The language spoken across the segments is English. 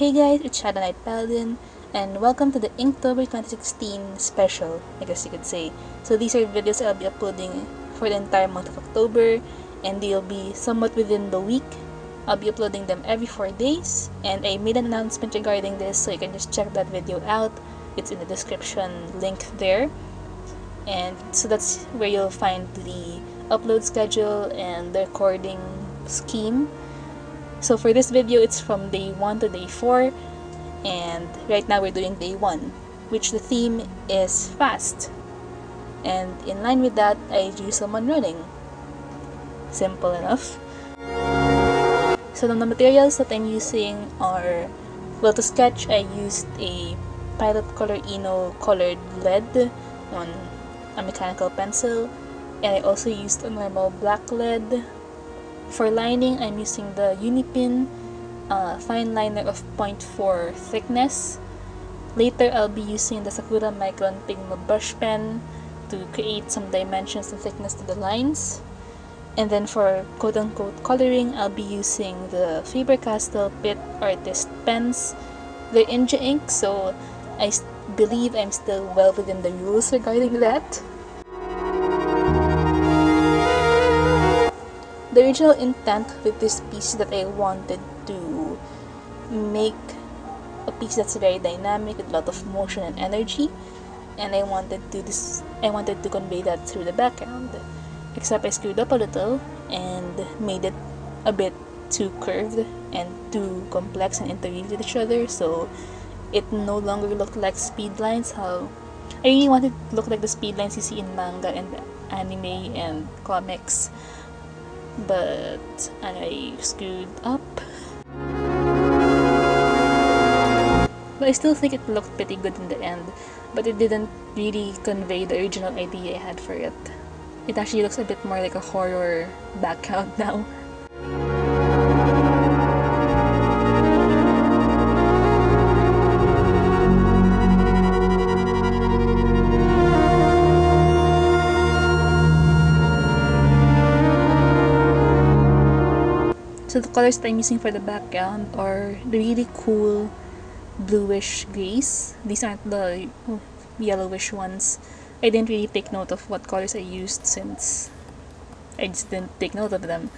Hey guys, it's Shadow Knight Paladin, and welcome to the Inktober 2016 special, I guess you could say. So these are videos I'll be uploading for the entire month of October, and they'll be somewhat within the week. I'll be uploading them every 4 days, and I made an announcement regarding this, so you can just check that video out. It's in the description link there, and so that's where you'll find the upload schedule and the recording scheme. So for this video, it's from day 1 to day 4, and right now we're doing day 1, which the theme is fast. And in line with that, I drew someone running. Simple enough. So the materials that I'm using are, well, to sketch, I used a Pilot Color Eno colored lead on a mechanical pencil, and I also used a normal black lead. For lining, I'm using the Uni Pin fine liner of 0.4 thickness. Later, I'll be using the Sakura Micron Pigma brush pen to create some dimensions and thickness to the lines. And then for quote-unquote coloring, I'll be using the Faber-Castell Pit Artist pens. They're Inja ink, so I believe I'm still well within the rules regarding that. The original intent with this piece that I wanted to make a piece that's very dynamic with a lot of motion and energy, and I wanted to convey that through the background, except I screwed up a little and made it a bit too curved and too complex and interweaved with each other, so it no longer looked like speed lines. How I really wanted it to look like the speed lines you see in manga and anime and comics. But I screwed up. But I still think it looked pretty good in the end, but it didn't really convey the original idea I had for it. It actually looks a bit more like a horror background now. So the colors that I'm using for the background are the really cool bluish grays. These aren't the yellowish ones. I didn't really take note of what colors I used since I just didn't take note of them.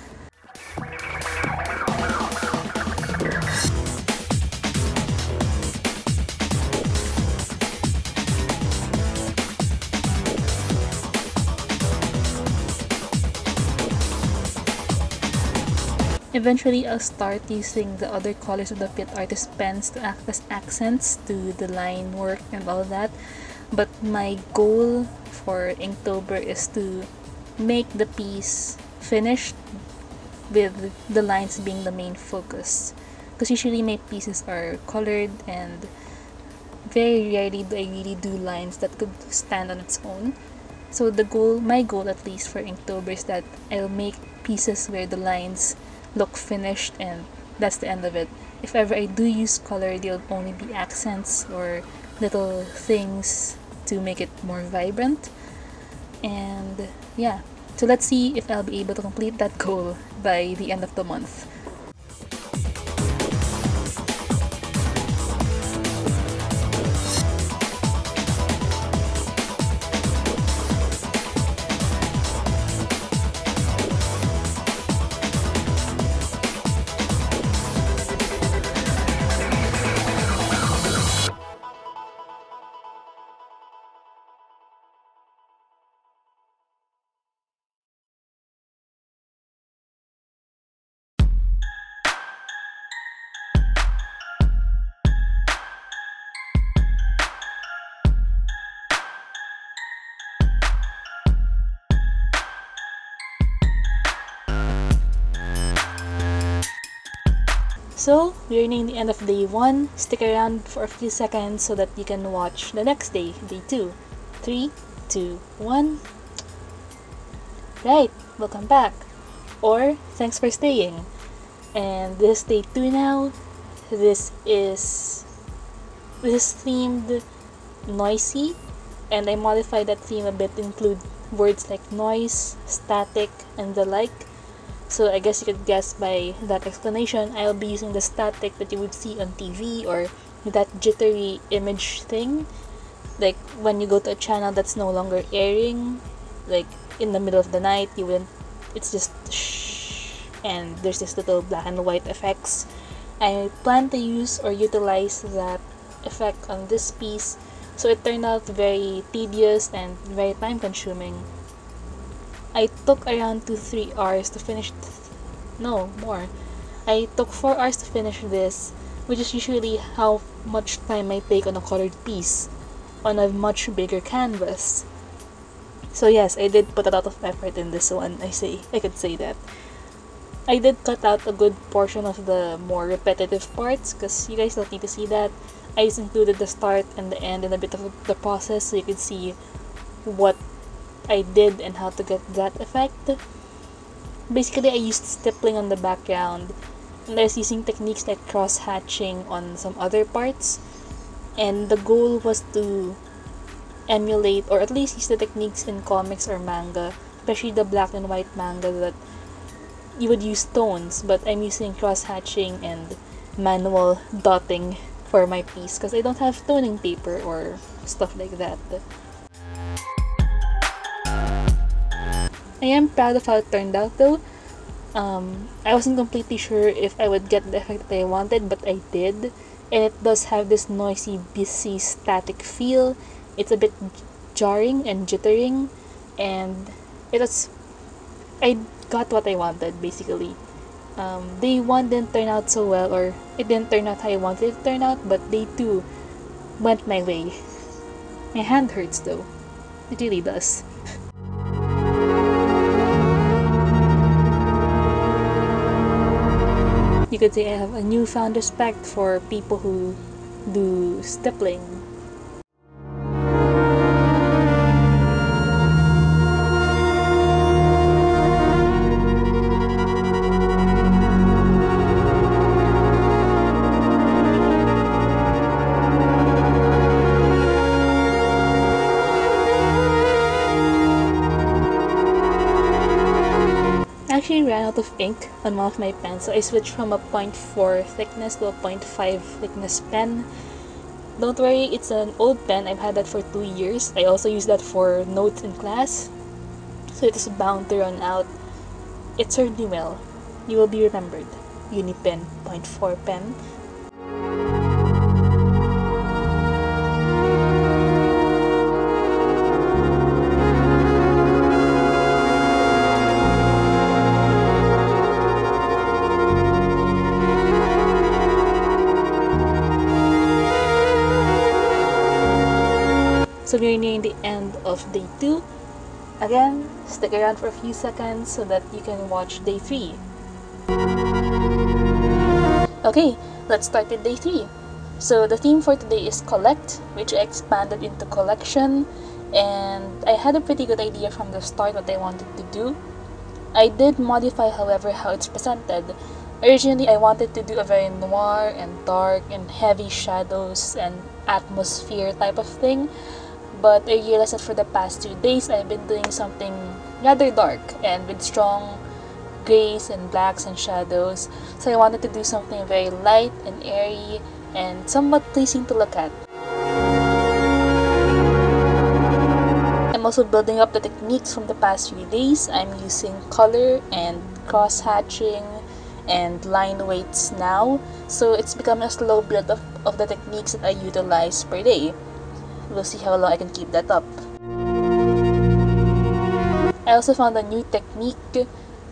Eventually, I'll start using the other colors of the Pit Artist pens to act as accents to the line work and all that. But my goal for Inktober is to make the piece finished with the lines being the main focus. Because usually my pieces are colored, and very rarely do I really do lines that could stand on its own. So the goal, my goal at least for Inktober, is that I'll make pieces where the lines look finished, and that's the end of it. If ever I do use color, they'll only be accents or little things to make it more vibrant. And yeah, so let's see if I'll be able to complete that goal by the end of the month. So, we're nearing the end of day 1. Stick around for a few seconds so that you can watch the next day, day 2. 3, 2, 1. Right, welcome back. Or, thanks for staying. And this is day 2 now. This is themed noisy, and I modified that theme a bit to include words like noise, static, and the like. So I guess you could guess by that explanation, I'll be using the static that you would see on TV or that jittery image thing, like when you go to a channel that's no longer airing, like in the middle of the night, you wouldn't, it's just shh, and there's this little black and white effects. I plan to use or utilize that effect on this piece, so it turned out very tedious and very time consuming. I took around 2-3 hours to finish, no, more. I took 4 hours to finish this, which is usually how much time I take on a colored piece, on a much bigger canvas. So yes, I did put a lot of effort in this one, I could say that. I did cut out a good portion of the more repetitive parts, because you guys don't need to see that. I just included the start and the end and a bit of the process so you could see what I did and how to get that effect. Basically, I used stippling on the background, and I was using techniques like cross-hatching on some other parts, and the goal was to emulate or at least use the techniques in comics or manga, especially the black and white manga that you would use tones, but I'm using cross-hatching and manual dotting for my piece because I don't have toning paper or stuff like that. I am proud of how it turned out though. I wasn't completely sure if I would get the effect that I wanted, but I did. And it does have this noisy, busy, static feel. It's a bit jarring and jittering, and I got what I wanted, basically. Day 1 didn't turn out so well, or it didn't turn out how I wanted it to turn out, but day 2 went my way. My hand hurts though. It really does. You could say I have a newfound respect for people who do stippling. Ran out of ink on one of my pens, so I switched from a 0.4 thickness to a 0.5 thickness pen. Don't worry, it's an old pen. I've had that for 2 years. I also use that for notes in class, so it is bound to run out. It served me well. You will be remembered. Uni Pin 0.4 pen. So we are nearing the end of day 2. Again, stick around for a few seconds so that you can watch day 3. Okay, let's start with day 3. So the theme for today is collect, which I expanded into collection, and I had a pretty good idea from the start what I wanted to do. I did modify, however, how it's presented. Originally, I wanted to do a very noir and dark and heavy shadows and atmosphere type of thing. But I realized that for the past 2 days, I've been doing something rather dark and with strong grays and blacks and shadows. So I wanted to do something very light and airy and somewhat pleasing to look at. I'm also building up the techniques from the past 3 days. I'm using color and cross-hatching and line weights now. So it's become a slow build-up of the techniques that I utilize per day. We'll see how long I can keep that up. I also found a new technique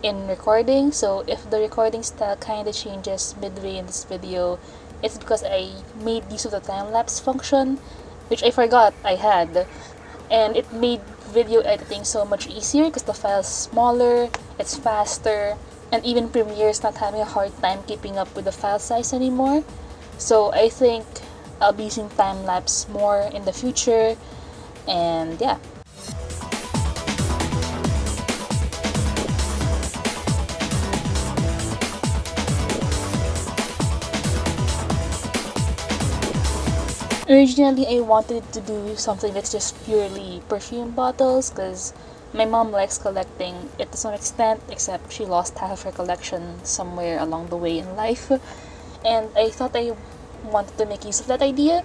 in recording, so if the recording style kinda changes midway in this video, it's because I made use of the time-lapse function, which I forgot I had. And it made video editing so much easier because the file's smaller, it's faster, and even Premiere's not having a hard time keeping up with the file size anymore. So I think I'll be using time-lapse more in the future, and yeah. Originally, I wanted to do something that's just purely perfume bottles because My mom likes collecting it to some extent, except she lost half of her collection somewhere along the way in life, and I thought I wanted to make use of that idea,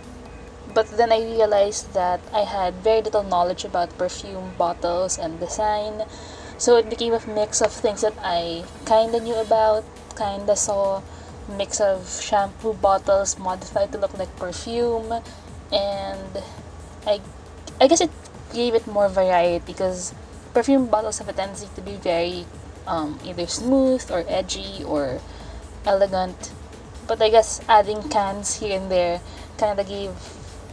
but then I realized that I had very little knowledge about perfume bottles and design, so it became a mix of things that I kinda knew about, kinda saw, mix of shampoo bottles modified to look like perfume, and I guess it gave it more variety because perfume bottles have a tendency to be very either smooth or edgy or elegant, but I guess adding cans here and there kind of gave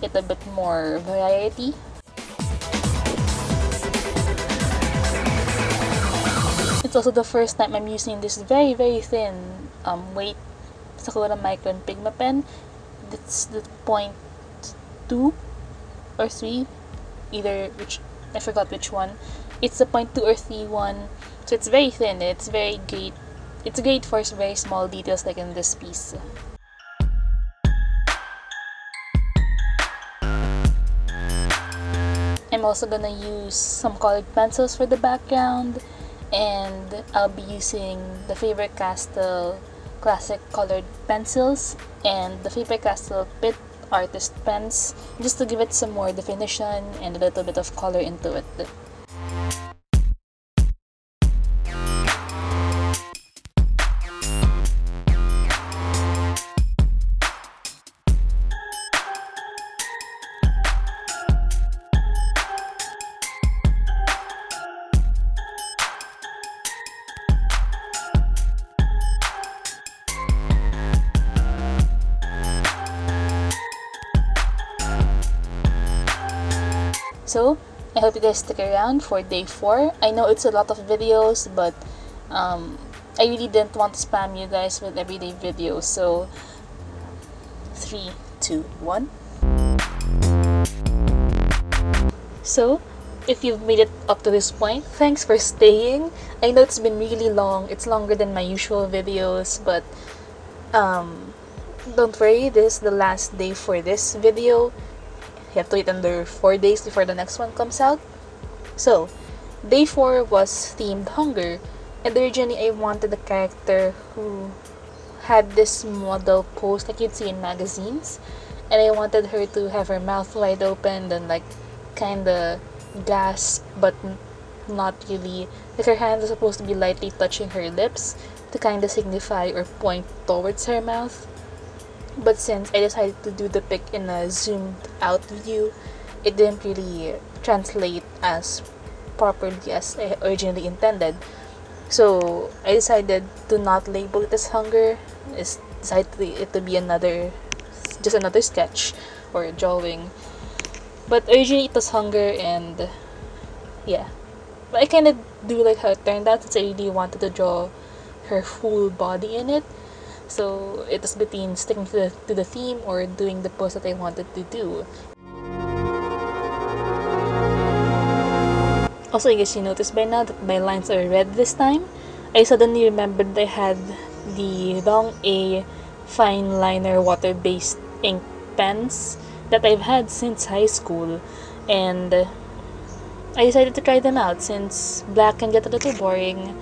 it a bit more variety. It's also the first time I'm using this very thin weight Sakura Micron Pigma pen. That's the 0.2 or 3, either, which I forgot which one. It's the 0.2 or 3 one, so it's very thin. It's very great. It's great for very small details like in this piece. I'm also gonna use some colored pencils for the background, and I'll be using the Faber-Castell classic colored pencils and the Faber-Castell Pit Artist pens, just to give it some more definition and a little bit of color into it. So, I hope you guys stick around for day 4. I know it's a lot of videos, but I really didn't want to spam you guys with everyday videos. So, 3, 2, 1. So, if you've made it up to this point, thanks for staying. I know it's been really long. It's longer than my usual videos, but don't worry. This is the last day for this video. You have to wait under 4 days before the next one comes out. So, day 4 was themed hunger, and originally I wanted a character who had this model pose like you'd see in magazines, and I wanted her to have her mouth wide open and like kinda gasp, but not really. Like her hands are supposed to be lightly touching her lips to kinda signify or point towards her mouth. But since I decided to do the pic in a zoomed out view, it didn't really translate as properly as I originally intended. So I decided to not label it as hunger. I decided it to be just another sketch or drawing. But originally it was hunger, and yeah. But I kind of do like how it turned out since I really wanted to draw her full body in it. So it was between sticking to the theme or doing the pose that I wanted to do. Also, I guess you noticed by now that my lines are red this time. I suddenly remembered I had the Dong A fine liner water-based ink pens that I've had since high school, and I decided to try them out since black can get a little boring,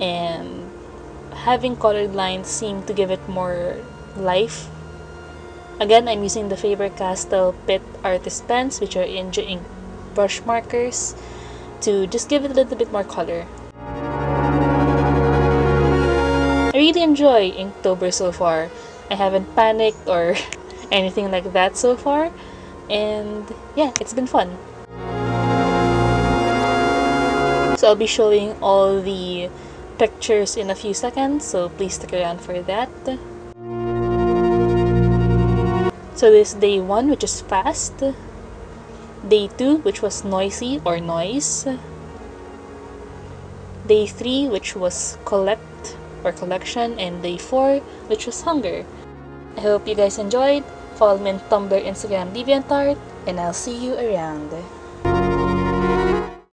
and having colored lines seemed to give it more life. Again, I'm using the Faber-Castell Pit Artist pens, which are Inja ink brush markers, to just give it a little bit more color. I really enjoy Inktober so far. I haven't panicked or anything like that so far, and yeah, it's been fun. So I'll be showing all the pictures in a few seconds, so please stick around for that. So this is day 1, which is fast. Day 2, which was noisy or noise. Day 3, which was collect or collection, and day 4, which was hunger. I hope you guys enjoyed. Follow me on Tumblr, Instagram, deviantart, and I'll see you around.